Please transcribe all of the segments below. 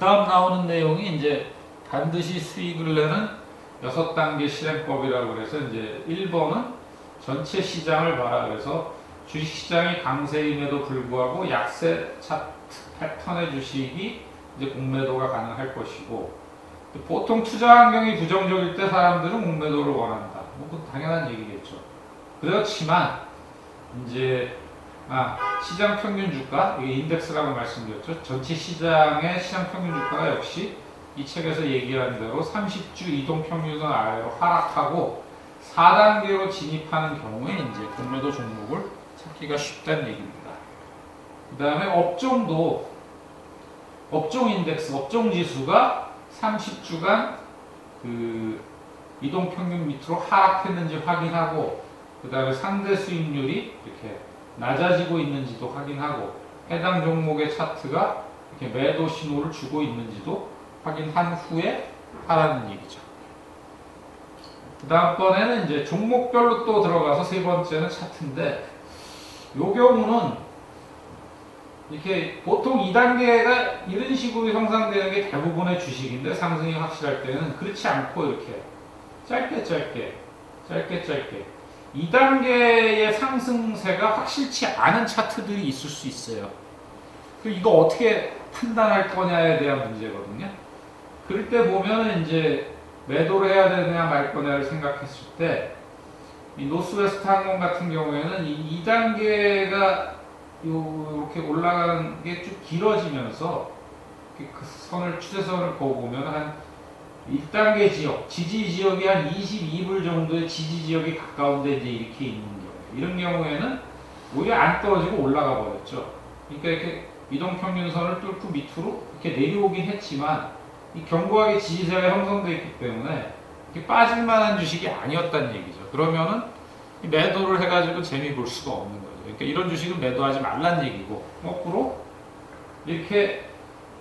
다음 나오는 내용이 이제 반드시 수익을 내는 6단계 실행법이라고 그래서 이제 1번은 전체 시장을 봐라. 그래서 주식시장이 강세임에도 불구하고 약세 차트 패턴의 주식이 이제 공매도가 가능할 것이고, 보통 투자 환경이 부정적일 때 사람들은 공매도를 원한다. 뭐 당연한 얘기겠죠. 그렇지만 이제 시장 평균 주가, 이게 인덱스라고 말씀드렸죠. 전체 시장의 시장 평균 주가가 역시 이 책에서 얘기한 대로 30주 이동 평균선 아래로 하락하고 4단계로 진입하는 경우에 이제 공매도 종목을 찾기가 쉽다는 얘기입니다. 그 다음에 업종도 업종 인덱스, 업종 지수가 30주간 그 이동 평균 밑으로 하락했는지 확인하고, 그 다음에 상대 수익률이 이렇게 낮아지고 있는지도 확인하고, 해당 종목의 차트가 이렇게 매도 신호를 주고 있는지도 확인한 후에 하라는 얘기죠. 그 다음번에는 이제 종목별로 또 들어가서 세 번째는 차트인데, 요 경우는 이렇게 보통 2단계가 이런 식으로 형성되는 게 대부분의 주식인데, 상승이 확실할 때는 그렇지 않고 이렇게 짧게 2단계의 상승세가 확실치 않은 차트들이 있을 수 있어요. 이거 어떻게 판단할 거냐에 대한 문제거든요. 그럴 때 보면 이제 매도를 해야 되느냐 말 거냐를 생각했을 때, 이 노스웨스트 항공 같은 경우에는 이 2단계가 이렇게 올라가는 게 쭉 길어지면서 그 선을, 추세선을 보면 한 1단계 지역, 지지 지역이 한 22불 정도의 지지 지역이 가까운데 이제 이렇게 있는 경우, 이런 경우에는 오히려 안 떨어지고 올라가 버렸죠. 그러니까 이렇게 이동평균선을 뚫고 밑으로 이렇게 내려오긴 했지만, 이 견고하게 지지세가 형성되어 있기 때문에 이렇게 빠질 만한 주식이 아니었다는 얘기죠. 그러면은 매도를 해가지고 재미 볼 수가 없는 거죠. 그러니까 이런 주식은 매도하지 말란 얘기고, 거꾸로 이렇게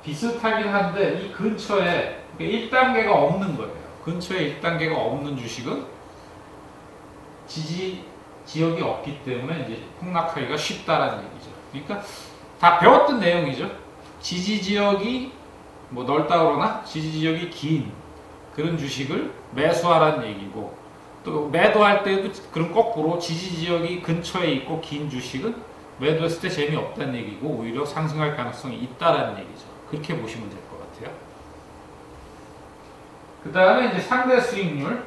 비슷하긴 한데 이 근처에 1단계가 없는 거예요. 근처에 1단계가 없는 주식은 지지 지역이 없기 때문에 이제 폭락하기가 쉽다라는 얘기죠. 그러니까 다 배웠던 내용이죠. 지지 지역이 뭐 넓다 그러나 지지 지역이 긴 그런 주식을 매수하라는 얘기고, 또 매도할 때도 그런 거꾸로 지지 지역이 근처에 있고 긴 주식은 매도했을 때 재미없다는 얘기고 오히려 상승할 가능성이 있다라는 얘기죠. 그렇게 보시면 될 것 같아요. 그 다음에 이제 상대 수익률,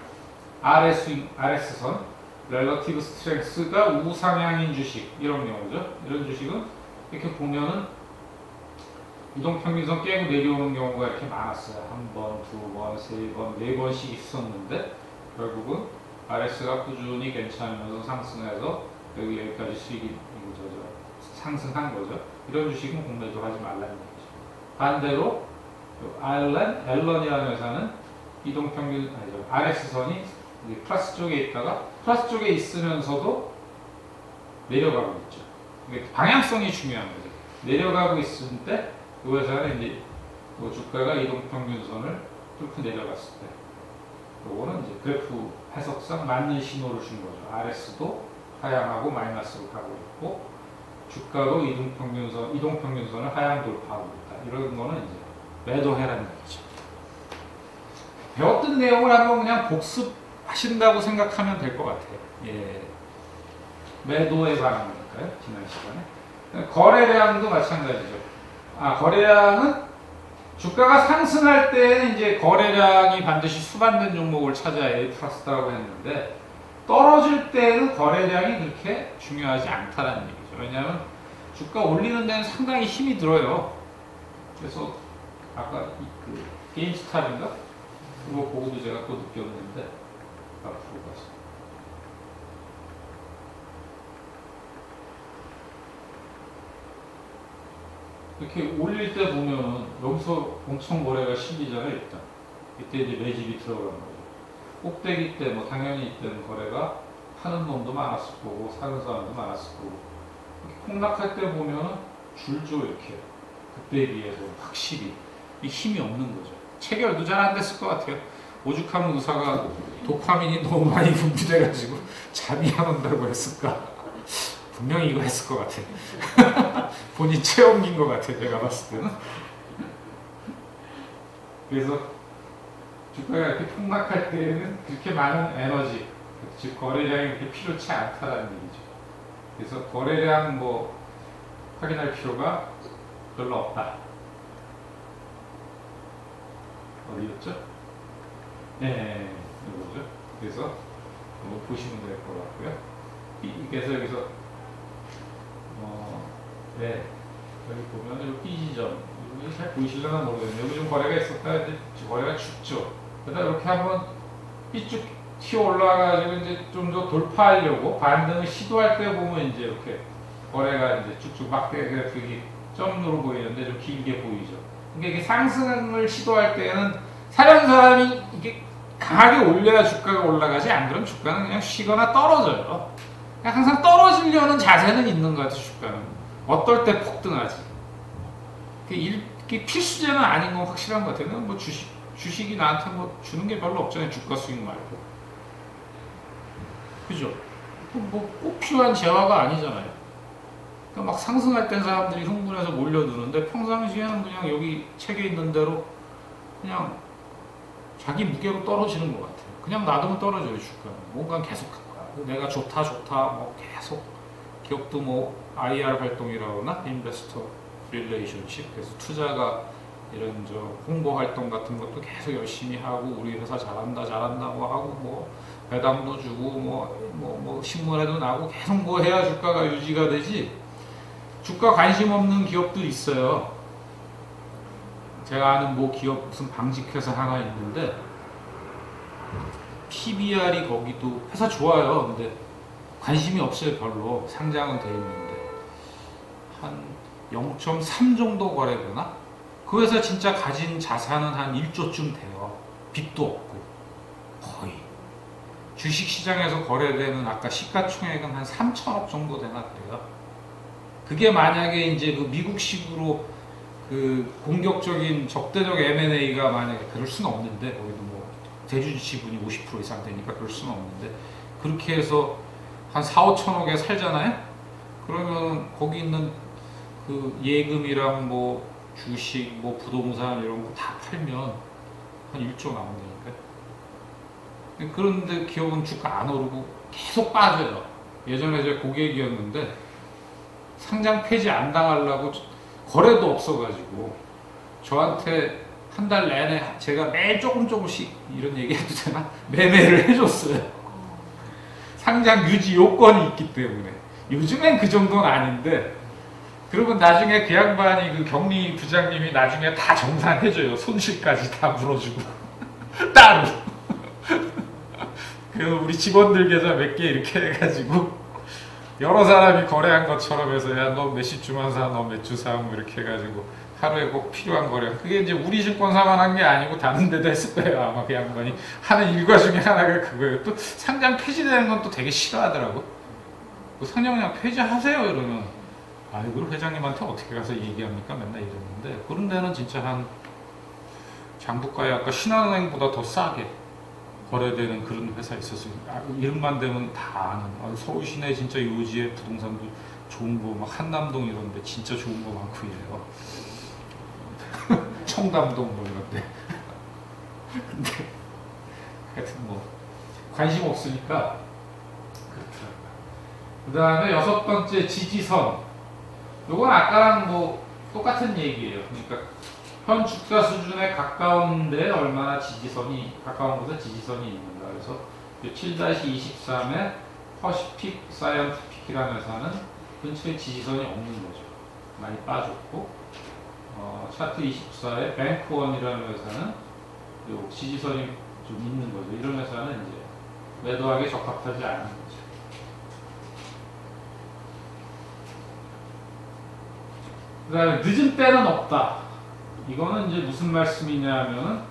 RS선, 렐러티브 스트렝스가 우상향인 주식, 이런 경우죠. 이런 주식은 이렇게 보면은 이동평균선 깨고 내려오는 경우가 이렇게 많았어요. 한 번, 두 번, 세 번, 네 번씩 있었는데 결국은 RS가 꾸준히 괜찮으면서 상승해서 여기까지 수익이 상승한 거죠. 이런 주식은 공매도 하지 말라는 거죠. 반대로 알렌, 앨런이라는 회사는 이동평균, 아니죠, RS선이 플러스 쪽에 있다가 플러스 쪽에 있으면서도 내려가고 있죠. 방향성이 중요한 거죠. 내려가고 있을 때 이 회사는 이제 주가가 이동평균선을 뚫고 내려갔을 때 요거는 이제 그래프 해석상 맞는 신호를 준 거죠. RS도 하향하고 마이너스로 가고 있고, 주가도 이동평균선을 하향 돌파하고 있다. 이런 거는 이제 매도해라는 거죠. 배웠던 내용을 한번 그냥 복습하신다고 생각하면 될 것 같아요. 예, 매도에 관한 걸까요? 지난 시간에 거래량도 마찬가지죠. 거래량은 주가가 상승할 때는 이제 거래량이 반드시 수반된 종목을 찾아야 A+라고 했는데, 떨어질 때는 거래량이 그렇게 중요하지 않다라는 얘기죠. 왜냐하면 주가 올리는 데는 상당히 힘이 들어요. 그래서 아까 그 게임스탑인가? 그거 보고도 제가 또 느꼈는데, 앞으로 가서 이렇게 올릴 때 보면 여기서 엄청 거래가 실리잖아요. 일단 이때 이제 매집이 들어가는 거죠. 꼭대기 때 뭐 당연히 이때는 거래가 파는 놈도 많았을 거고 사는 사람도 많았을 거고, 이렇게 폭락할 때 보면 줄죠. 이렇게 그때에 비해서 확실히 힘이 없는 거죠. 체결도 잘 안 됐을 것 같아요. 오죽하면 의사가 도파민이 너무 많이 분비돼가지고 잠이 안 온다고 했을까. 분명히 이거 했을 것 같아. 본인 체험인 것 같아, 내가 봤을 때는. 그래서 주가가 이렇게 폭락할 때는 그렇게 많은 에너지, 즉 거래량이 그렇게 필요치 않다라는 얘기죠. 그래서 거래량 뭐 확인할 필요가 별로 없다. 어디였죠? 네, 이거죠. 그래서 뭐 보시면 될 것 같고요. 그래서 여기서 네, 여기 보면 이 지점. 잘 보이실려나 모르겠네요. 여기 좀 거래가 있었다. 이제 거래가 죽죠. 그러다 이렇게 한번 삐쭉 튀어 올라가가지고 이제 좀 더 돌파하려고 반등을 시도할 때 보면 이제 이렇게 거래가 이제 쭉쭉 막대 그래픽이 점으로 보이는데 좀 길게 보이죠. 그러니까 이게 상승을 시도할 때는 사려는 사람이 이게 강하게 올려야 주가가 올라가지, 안 그러면 주가는 그냥 쉬거나 떨어져요. 그냥 항상 떨어지려는 자세는 있는 것 같아요. 주가는 어떨 때 폭등하지. 이게 필수제는 아닌 건 확실한 것 같아요. 뭐 주식이 나한테 뭐 주는 게 별로 없잖아요. 주가 수익 말고. 그죠? 뭐 꼭 필요한 재화가 아니잖아요. 그러니까 막 상승할 땐 사람들이 흥분해서 몰려드는데 평상시에는 그냥 여기 책에 있는 대로 그냥 자기 무게로 떨어지는 것 같아요. 그냥 놔두면 떨어져요. 주가. 뭔가 계속 내가 좋다 뭐 계속 기업도 뭐 IR 활동이라고 하나? 인베스터 릴레이션십, 그래서 투자가 이런 저 홍보 활동 같은 것도 계속 열심히 하고 우리 회사 잘한다 뭐 하고 뭐 배당도 주고 뭐 신문에도 나고 계속 뭐 해야 주가가 유지가 되지. 주가 관심 없는 기업도 있어요. 제가 아는 뭐 기업 무슨 방직 회사 하나 있는데 PBR이 거기도 회사 좋아요. 근데 관심이 없어요. 별로. 상장은 돼 있는데 한 0.3 정도 거래되나? 그 회사 진짜 가진 자산은 한 1조쯤 돼요. 빚도 없고 거의. 주식시장에서 거래되는 아까 시가총액은 한 3천억 정도 되나 그래요. 그게 만약에 이제 그 미국식으로 그 공격적인 적대적 M&A가 만약에 그럴 수는 없는데, 거기도 뭐 대주주 지분이 50% 이상 되니까 그럴 수는 없는데, 그렇게 해서 한 4, 5천억에 살잖아요? 그러면 거기 있는 그 예금이랑 뭐 주식, 뭐 부동산 이런 거 다 팔면 한 1조 나온다니까요. 그런데 기업은 주가 안 오르고 계속 빠져요. 예전에 제 고객이었는데 상장 폐지 안 당하려고 거래도 없어가지고 저한테 한 달 내내 제가 매일 조금씩 이런 얘기 해도 되나? 매매를 해줬어요. 상장 유지 요건이 있기 때문에. 요즘엔 그 정도는 아닌데, 그러면 나중에 그 양반이 그 경리 부장님이 나중에 다 정산해줘요. 손실까지 다 물어주고 따로. 그래서 우리 직원들 계좌 몇 개 이렇게 해가지고 여러 사람이 거래한 것처럼 해서, 야 너 몇 시주만 사, 너 몇 주 사, 뭐 이렇게 해가지고 하루에 꼭 필요한 거래. 그게 이제 우리 증권사만 한 게 아니고 다른 데도 했을 거예요. 아마 그 양반이 하는 일과 중에 하나가 그거예요. 또 상장 폐지되는 건 또 되게 싫어하더라고. 뭐 상장 그냥 폐지하세요 이러면. 아, 이걸 회장님한테 어떻게 가서 얘기합니까? 맨날 이랬는데. 그런 데는 진짜 한 장부가에 아까 신한은행보다 더 싸게 거래되는 그런 회사 있었으니까. 아, 이름만 되면 다 아는. 아, 서울 시내 진짜 요지에 부동산도 좋은 거 막 한남동 이런데 진짜 좋은 거 많고 이래요. 청담동 뭐 이런데. 근데 하여튼 뭐 관심 없으니까 그렇더라고요. 그 다음에 6번째 지지선. 요건 아까랑 뭐 똑같은 얘기예요. 그러니까 현 주가 수준에 가까운데 얼마나 지지선이, 가까운 곳에 지지선이 있는가. 그래서 7-23의 퍼시픽 사이언티픽이라는 회사는 근처에 지지선이 없는 거죠. 많이 빠졌고, 차트 24의 뱅크원이라는 회사는 요 지지선이 좀 있는 거죠. 이런 회사는 이제 매도하기에 적합하지 않은 거죠. 그 다음에 늦은 때는 없다. 이거는 이제 무슨 말씀이냐 하면,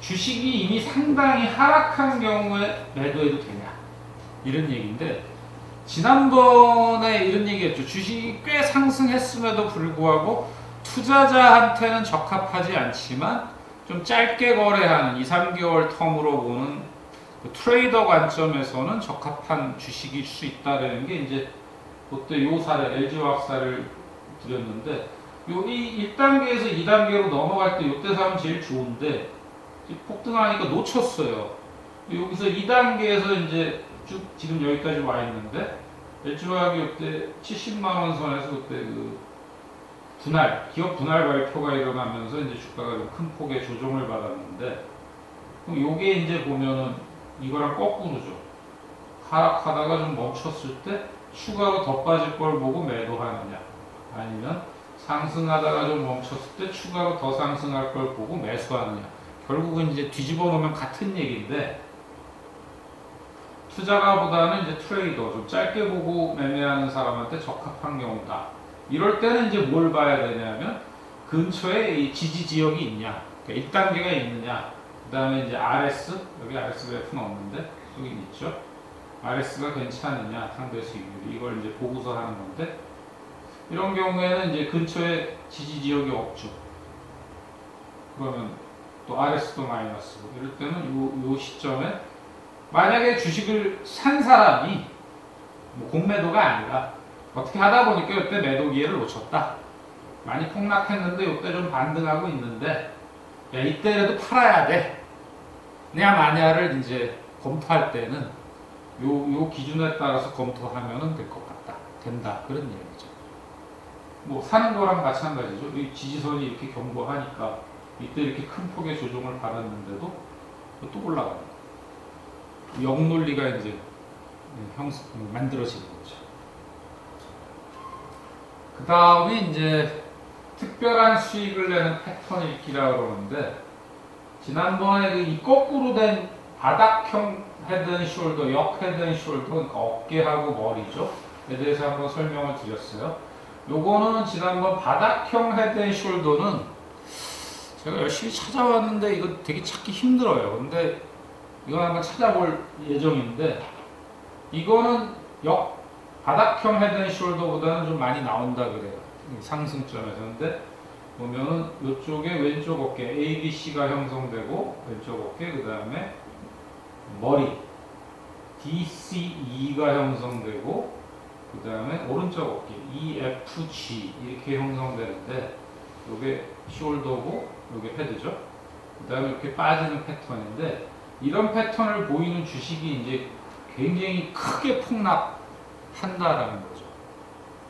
주식이 이미 상당히 하락한 경우에 매도해도 되냐 이런 얘기인데, 지난번에 이런 얘기였죠. 주식이 꽤 상승했음에도 불구하고 투자자한테는 적합하지 않지만 좀 짧게 거래하는 2-3개월 텀으로 보는 그 트레이더 관점에서는 적합한 주식일 수 있다라는 게, 이제 그때 요 사례 LG화학 사를 드렸는데, 요 1단계에서 2단계로 넘어갈 때 이때 사면 제일 좋은데, 폭등하니까 놓쳤어요. 여기서 2단계에서 이제 쭉 지금 여기까지 와 있는데, LG화학이 그때 70만원 선에서 그때 그 분할, 기업 분할 발표가 일어나면서 이제 주가가 큰 폭의 조정을 받았는데, 그럼 요게 이제 보면은 이거랑 거꾸로죠. 하락하다가 좀 멈췄을 때 추가로 더 빠질 걸 보고 매도하느냐, 아니면 상승하다가 좀 멈췄을 때 추가로 더 상승할 걸 보고 매수하느냐. 결국은 이제 뒤집어 놓으면 같은 얘기인데, 투자가보다는 이제 트레이더, 좀 짧게 보고 매매하는 사람한테 적합한 경우다. 이럴 때는 이제 뭘 봐야 되냐면, 근처에 이 지지 지역이 있냐, 그러니까 1단계가 있느냐, 그 다음에 이제 RS, 여기 RS 그래프는 없는데, 여기 있죠. RS가 괜찮으냐, 상대 수익률이. 이걸 이제 보고서 하는 건데, 이런 경우에는 이제 근처에 지지 지역이 없죠. 그러면 또 RS도 마이너스고, 이럴 때는 요 시점에 만약에 주식을 산 사람이 뭐 공매도가 아니라 어떻게 하다 보니까 이때 매도 기회를 놓쳤다. 많이 폭락했는데 이때 좀 반등하고 있는데, 야, 이때라도 팔아야 돼. 냐 마냐를 이제 검토할 때는 요 기준에 따라서 검토하면 될 것 같다. 된다. 그런 얘기죠. 뭐 사는 거랑 마찬가지죠. 이 지지선이 이렇게 견고하니까 이때 이렇게 큰 폭의 조정을 받았는데도 또 올라갑니다. 역논리가 이제 만들어지는 거죠. 그 다음에 이제 특별한 수익을 내는 패턴 읽기라고 그러는데, 지난번에 이 거꾸로 된 바닥형 헤드앤숄더, 역 헤드앤숄더, 그러니까 어깨하고 머리죠, 에 대해서 한번 설명을 드렸어요. 요거는 지난번 바닥형 헤드앤숄더는 제가 열심히 찾아왔는데 이거 되게 찾기 힘들어요. 근데 이거 한번 찾아볼 예정인데, 이거는 역 바닥형 헤드앤숄더보다는 좀 많이 나온다 그래요, 상승점에서. 근데 보면은 이쪽에 왼쪽 어깨 ABC가 형성되고, 왼쪽 어깨, 그 다음에 머리 DCE가 형성되고, 그 다음에 오른쪽 어깨 EFG 이렇게 형성되는데, 요게 숄더고 요게 헤드죠. 그 다음에 이렇게 빠지는 패턴인데, 이런 패턴을 보이는 주식이 이제 굉장히 크게 폭락한다라는 거죠.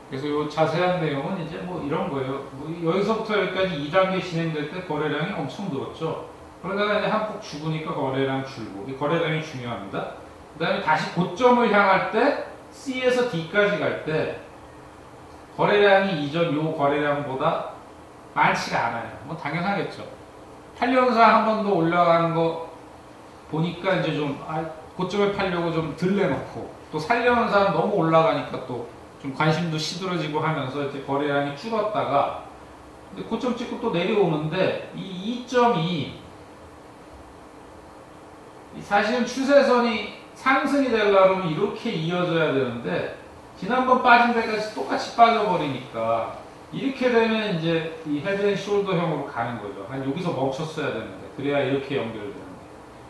그래서 요 자세한 내용은 이제 뭐 이런 거예요. 뭐 여기서부터 여기까지 2단계 진행될 때 거래량이 엄청 늘었죠. 그러다가 이제 한폭 죽으니까 거래량 줄고, 이 거래량이 중요합니다. 그 다음에 다시 고점을 향할 때 C에서 D까지 갈 때 거래량이 이전 요 거래량보다 많지가 않아요. 뭐 당연하겠죠. 8년사 한 번 더 올라가는 거 보니까 이제 좀 고점에 팔려고 좀 덜 내놓고, 또 살려는 사람 너무 올라가니까 또 좀 관심도 시들어지고 하면서 이제 거래량이 줄었다가 고점 찍고 또 내려오는데, 이 2.2 사실은 추세선이 상승이 되려면 이렇게 이어져야 되는데, 지난번 빠진 데까지 똑같이 빠져버리니까 이렇게 되면 이제 이 헤드앤숄더형으로 가는 거죠. 한 여기서 멈췄어야 되는데, 그래야 이렇게 연결돼요.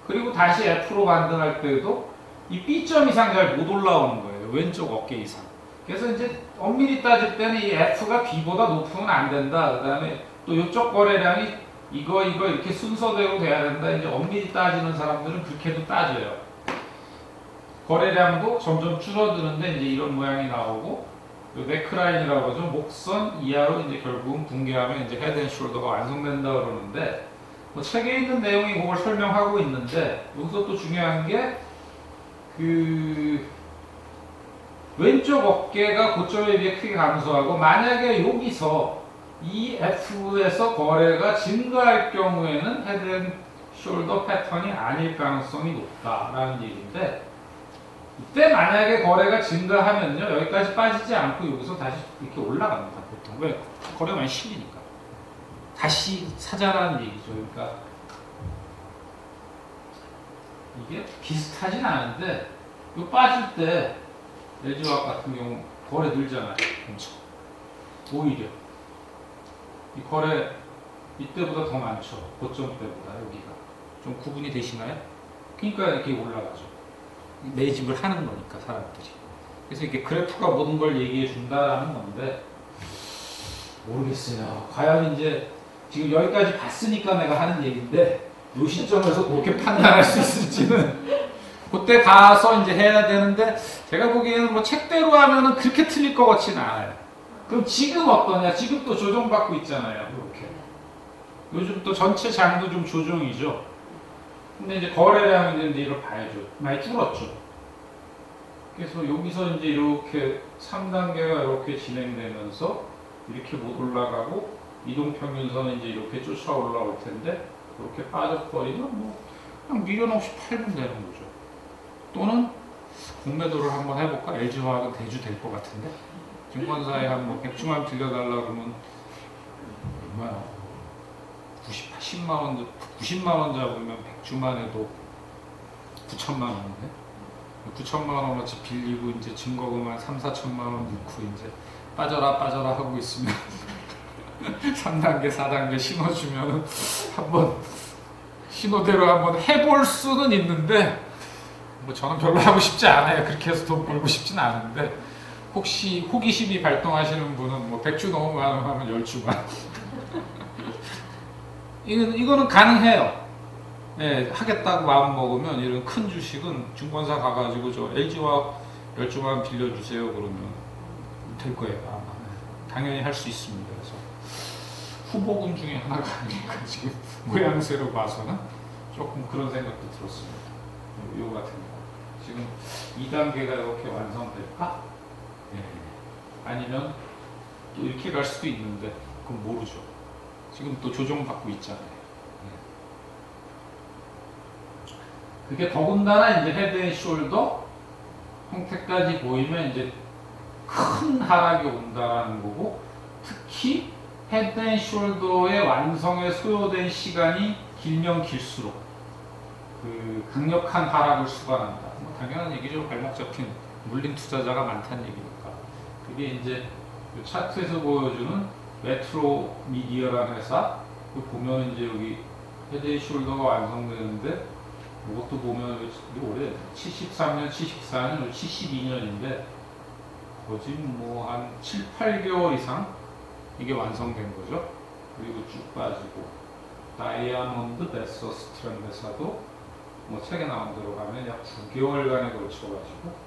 그리고 다시 F로 반등할 때도 이 B점 이상 잘 못 올라오는 거예요. 왼쪽 어깨 이상. 그래서 이제 엄밀히 따질 때는 이 F가 B보다 높으면 안 된다. 그 다음에 또 이쪽 거래량이 이거 이렇게 순서대로 돼야 된다. 이제 엄밀히 따지는 사람들은 그렇게도 따져요. 거래량도 점점 줄어드는데 이제 이런 모양이 나오고, 네크라인이라고 하죠. 목선 이하로 이제 결국은 붕괴하면 이제 헤드앤숄더가 완성된다 그러는데, 뭐 책에 있는 내용이 그걸 설명하고 있는데, 여기서 또 중요한 게 그 왼쪽 어깨가 고점에 비해 크게 감소하고, 만약에 여기서 EF에서 거래가 증가할 경우에는 헤드앤숄더 패턴이 아닐 가능성이 높다라는 얘기인데, 이때 만약에 거래가 증가하면요, 여기까지 빠지지 않고 여기서 다시 이렇게 올라갑니다. 보통 왜? 거래가 많이 실리니까. 다시 사자라는 얘기죠. 그러니까 이게 비슷하진 않은데, 요 빠질 때 LG화학 같은 경우 거래 늘잖아요. 엄청. 오히려 이 거래 이때보다 더 많죠. 고점 때보다 여기가 좀 구분이 되시나요? 그러니까 이렇게 올라가죠. 매집을 하는 거니까 사람들이. 그래서 이렇게 그래프가 모든 걸 얘기해 준다라는 건데, 모르겠어요. 과연 이제 지금 여기까지 봤으니까 내가 하는 얘기인데, 이 시점에서 그렇게 판단할 수 있을지는 그때 가서 이제 해야 되는데, 제가 보기에는 뭐 책대로 하면은 그렇게 틀릴 것 같진 않아요. 그럼 지금 어떠냐? 지금 또 조정받고 있잖아요. 이렇게. 요즘 또 전체 장도 좀 조정이죠. 근데 이제 거래량은 이제 이걸 봐야죠. 많이 줄었죠. 그래서 여기서 이제 이렇게 3단계가 이렇게 진행되면서 이렇게 못 올라가고 이동평균선은 이제 이렇게 쫓아 올라올 텐데, 이렇게 빠져버리면 뭐 그냥 미련 없이 팔면 되는 거죠. 또는 공매도를 한번 해볼까? LG화학은 대주 될 것 같은데 증권사에 한 뭐 100주만 빌려달라고 하면 얼마야? 90만 원, 90만 원 잡으면 100주만 해도 9천만 원인데 9천만 원 어차피 빌리고 이제 증거금만 3, 4천만 원 넣고 이제 빠져라 하고 있으면 3단계, 4단계 신어주면 한번 신호대로 한번 해볼 수는 있는데, 뭐 저는 별로 하고 싶지 않아요. 그렇게 해서 돈 벌고 싶진 않은데, 혹시 호기심이 발동하시는 분은 뭐 100주 너무 많으면 10주만 이거는 가능해요. 예, 하겠다고 마음먹으면 이런 큰 주식은 증권사 가가지고 저 LG화학 10주만 빌려주세요 그러면 될 거예요. 아마 당연히 할 수 있습니다. 그래서 후보군 중에 하나가 아닐까 지금 모양새로 봐서는 조금 그런 생각도 들었습니다. 요 같은 거 지금 2단계가 이렇게 완성될까? 예. 아니면 또 이렇게 갈 수도 있는데 그건 모르죠. 지금 또 조정받고 있잖아요. 예. 그게 더군다나 이제 헤드앤숄더 형태까지 보이면 이제 큰 하락이 온다라는 거고, 특히 헤드앤숄더의 완성에 소요된 시간이 길면 길수록 그 강력한 하락을 수반한다. 뭐 당연한 얘기죠. 발목 잡힌 물린 투자자가 많다는 얘기니까. 그게 이제 차트에서 보여주는 메트로 미디어라는 회사, 보면 이제 여기 헤드앤숄더가 완성되는데, 이것도 보면 올해 73년, 74년, 72년인데 거의 뭐 한 7, 8개월 이상 이게 완성된 거죠. 그리고 쭉 빠지고, 다이아몬드 베서스트라는 회사도 뭐 책에 나온 대로 가면 약 9개월간에 걸쳐가지고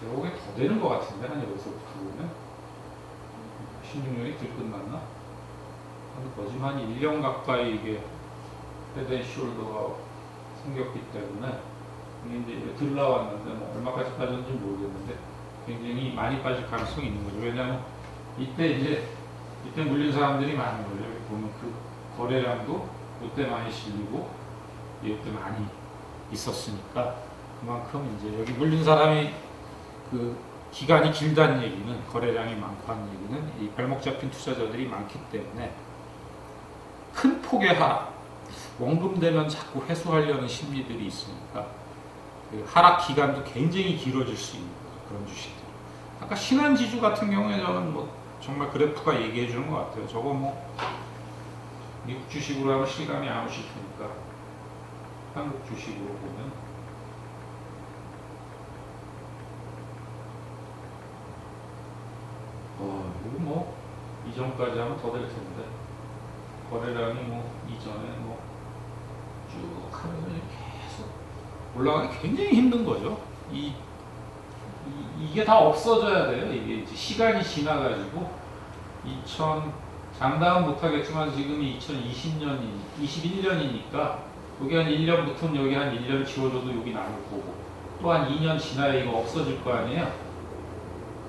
제가 보기엔 더 되는 것 같은데, 한 여기서부터 보면 16년이 들 끝났나? 한 거짓 한 1년 가까이 이게 헤드앤숄더가 생겼기 때문에 이제 들 나왔는데 뭐 얼마까지 빠졌는지 모르겠는데 굉장히 많이 빠질 가능성이 있는 거죠. 왜냐하면 이때 물린 사람들이 많은 거예요. 여기 보면 그 거래량도 이때 많이 실리고 이때 많이 있었으니까 그만큼 이제 여기 물린 사람이 그 기간이 길다는 얘기는, 거래량이 많고 하는 얘기는 이 발목 잡힌 투자자들이 많기 때문에 큰 폭의 하락, 원금 되면 자꾸 회수하려는 심리들이 있으니까 그 하락 기간도 굉장히 길어질 수 있는 거죠, 그런 주식들. 아까 신한지주 같은 경우에 저는 뭐 정말 그래프가 얘기해 주는 것 같아요. 저거 뭐 미국 주식으로 하면 실감이 안 오실 테니까 한국 주식으로 보면 이거 뭐 이전까지 하면 더 될 텐데 거래량이 뭐 이전에 뭐 쭉 하면 계속 올라가기 굉장히 힘든 거죠. 이게 다 없어져야 돼요. 이게 이제 시간이 지나가지고 2000 장담은 못하겠지만 지금이 2021년이니까 여기 한 1년부터는 여기 한 1년 지워줘도 여기 남을 거고, 또 한 2년 지나야 이거 없어질 거 아니에요?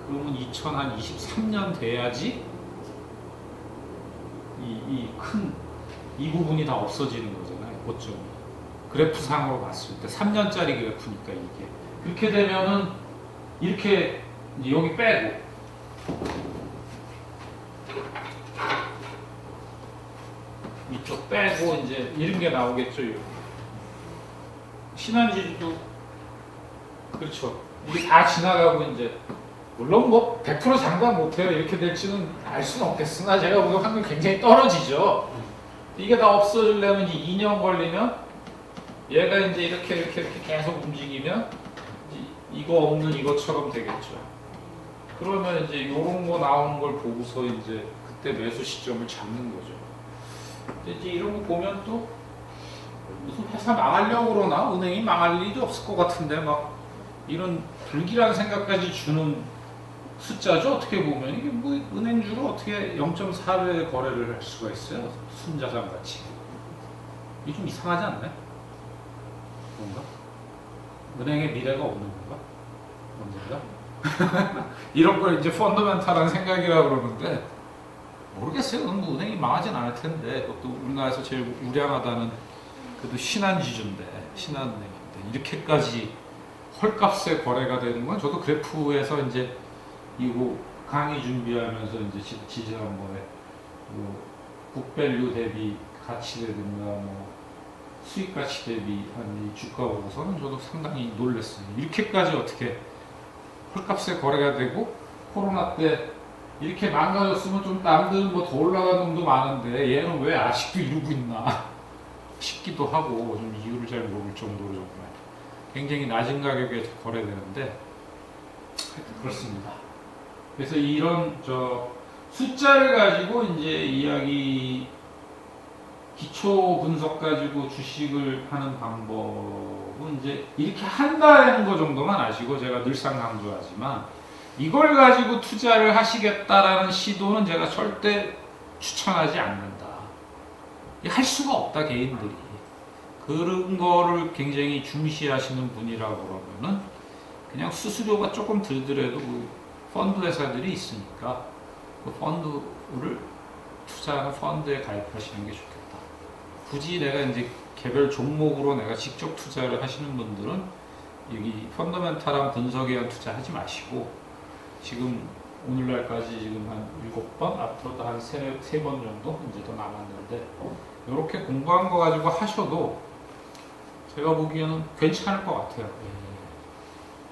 그러면 2023년 돼야지 이 부분이 다 없어지는 거잖아요. 고점이. 그래프상으로 봤을 때 3년짜리 그래프니까 이게. 이렇게 되면은 이렇게 여기 빼고 이쪽 빼고 이제 이런 게 나오겠죠. 신한지주도 그렇죠. 이게 다 지나가고 이제 물론 뭐 100% 장담 못해요. 이렇게 될지는 알 수는 없겠으나 제가 보기엔 확률 굉장히 떨어지죠. 이게 다 없어지려면 2년 걸리면 얘가 이제 이렇게 계속 움직이면 이거 없는 이것처럼 되겠죠. 그러면 이제 이런 거 나오는 걸 보고서 이제 그때 매수 시점을 잡는 거죠. 이제 이런 거 보면 또 무슨 회사 망하려고 그러나? 은행이 망할 일이 없을 것 같은데 막 이런 불길한 생각까지 주는 숫자죠. 어떻게 보면 이게 뭐 은행주로 어떻게 0.4배 거래를 할 수가 있어요? 순자산 같이. 이게 좀 이상하지 않나요? 뭔가? 은행의 미래가 없는 건가? 뭔가? 이런 걸 이제 펀더멘탈한 생각이라고 그러는데 모르겠어요. 뭐 은행이 망하진 않을 텐데 그것도 우리나라에서 제일 우량하다는 그래도 신한 지주인데 신한은행인데 이렇게까지 헐값의 거래가 되는 건 저도 그래프에서 이제 이거 강의 준비하면서 이제 지지난번에 뭐 북밸류 대비 가치라든가 뭐 수익 가치 대비한 이 주가 보고서는 저도 상당히 놀랐어요. 이렇게까지 어떻게 헐값의 거래가 되고 코로나 때 이렇게 망가졌으면 좀 남들은 뭐 더 올라가는 놈도 많은데 얘는 왜 아직도 이러고 있나 싶기도 하고 좀 이유를 잘 모를 정도로 정말 굉장히 낮은 가격에 거래되는데 하여튼 그렇습니다. 그래서 이런 저 숫자를 가지고 이제 이야기 기초 분석 가지고 주식을 하는 방법은 이제 이렇게 한다는 거 정도만 아시고 제가 늘상 강조하지만 이걸 가지고 투자를 하시겠다라는 시도는 제가 절대 추천하지 않는다. 할 수가 없다 개인들이. 그런 거를 굉장히 중시하시는 분이라고 그러면은 그냥 수수료가 조금 들더라도 그 펀드 회사들이 있으니까 그 펀드를 투자하는 펀드에 가입하시는 게 좋겠다. 굳이 내가 이제 개별 종목으로 내가 직접 투자를 하시는 분들은 여기 펀더멘탈한 분석에 대한 투자 하지 마시고 지금 오늘날까지 지금 한 7번, 앞으로도 한 3번 정도 이제 더 남았는데 이렇게 공부한 거 가지고 하셔도 제가 보기에는 괜찮을 것 같아요.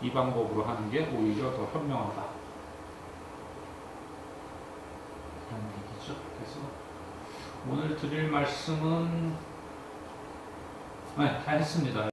이 방법으로 하는 게 오히려 더 현명하다. 그런 얘기죠. 그래서 오늘 드릴 말씀은 네, 다 했습니다.